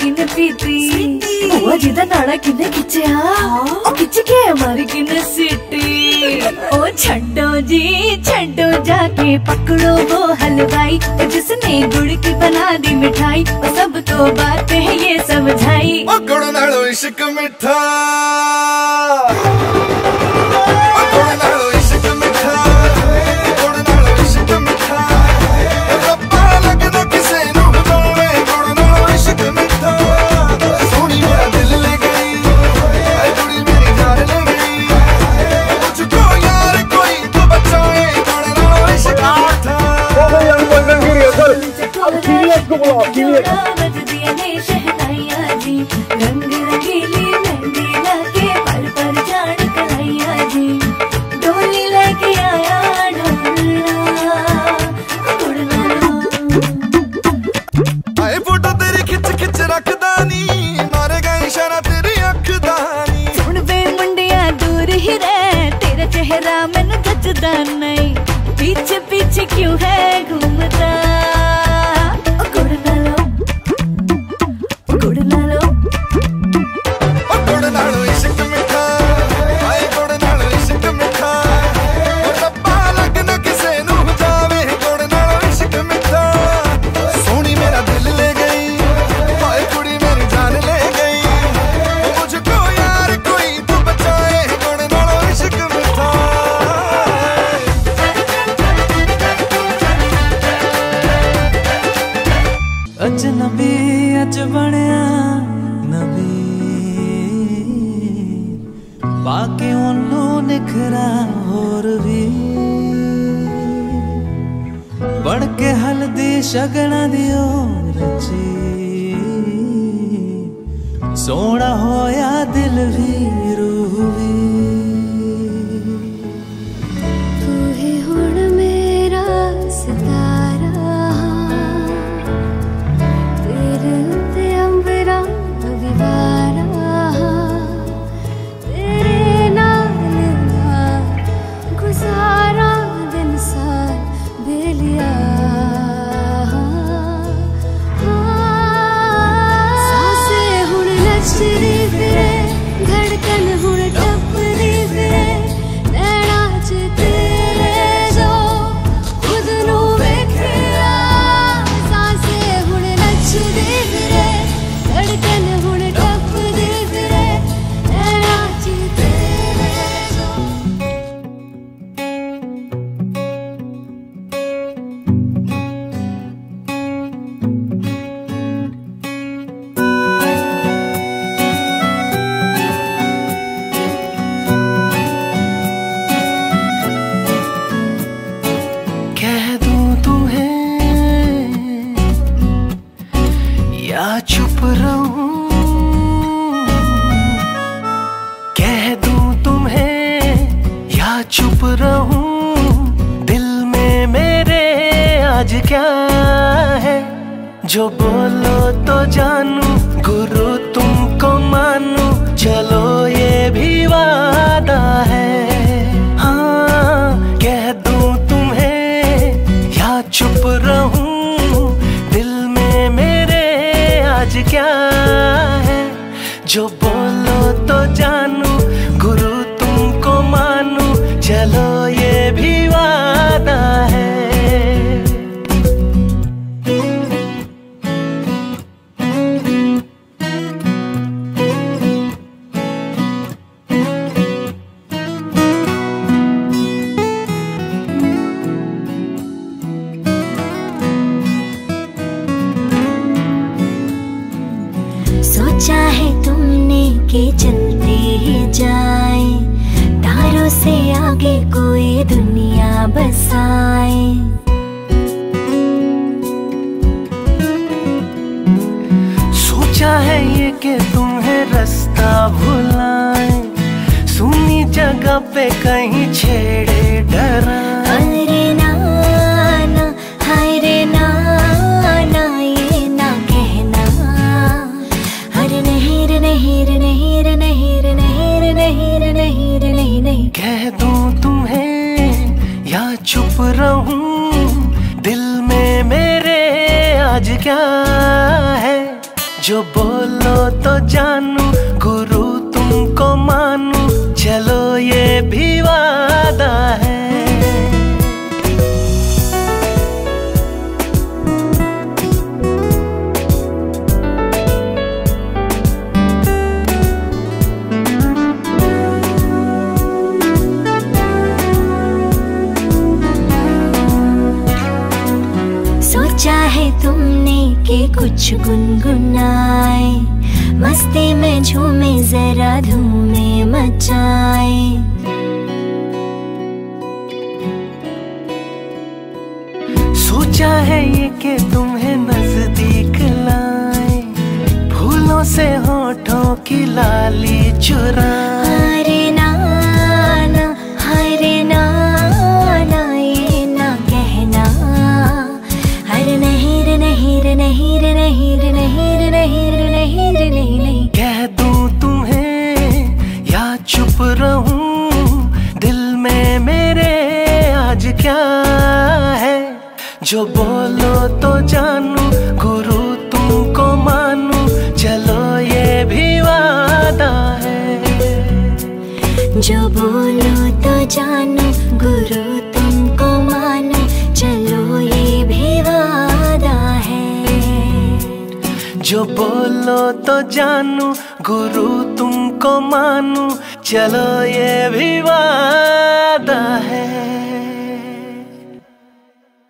किन्ने पीती बुआ जी दा नाड़ा किन्ने खिचे ओ खिच के मारी किन्ने सीटी। ओ छड्डो जी छड्डो जाके पकड़ो वो हलवाई जिसने गुड़ की बना दी मिठाई और सबको बात है ये समझाई। ओ गुड़ नालो इश्क मिठा पीछे पीछे क्यों है घूमता। ओ गुड़ ना लो ओ गुड़ ना लो ओ गुड़ ना लो इश्क मिठा आए गुड़ ना लो इश्क मिठा रब्बा लगना किसे नू जावे गुड़ ना लो इश्क मिठा। सोनी मेरा दिल ले गई आए कुड़ी मेरी जान ले गई मुझको यार कोई तू बचाए गुड़ ना लो इश्क मिठा। अजनबी अज बनिया नबी बाकी ओनू निखरा होर भी बन के हल्दी शगना दियो रची सोना होया दिल भी रूह भी। तू ही हुण मेरा सितारा जो बोलो तो जानू गुरु तुमको मानू चलो ये भी वादा है। हाँ कह दूं तुम्हें या चुप रहूं दिल में मेरे आज क्या है। जो बोलो तो जानू गुरु तुमको मानू चलो ये भी वादा है। सोचा है ये कि तुम्हें रास्ता भुलाए सुनी जगह पे कहीं छेड़े डरा। अरे नाना हाय रे नाना ये ना कहना हर नहर नहर नहर नहर नहर नहर नहर नहीं नहीं कह दूं तुम्हें चुप रहूं दिल में मेरे आज क्या है। जो बोलो तो जानू, गुरु तुमको मानू, चलो ये भी वादा है। कुछ गुनगुनाए, मस्ती में झूमे जरा धूमे मचाए। सोचा है ये कि तुम्हें नजदीक लाए, फूलों से होठों की लाली चुराए। हरे नाना हरे नाना ये ना कहना, हर नहीं रे नहीं रे नहीं नहीं रे नहीं रे नहीं रे नहीं रे नहीं नहीं। कह दूं तुम्हें या चुप रहूं, दिल में मेरे आज क्या है। जो बोलो तो जानू, गुरु तुमको मानू, चलो ये भी वादा है। जो बोलो तो जानू, गुरु तुमको मानू, चलो ये भी वादा है। जो बोलो तो जानू, गुरु तुमको मानू, चलो ये भी बात।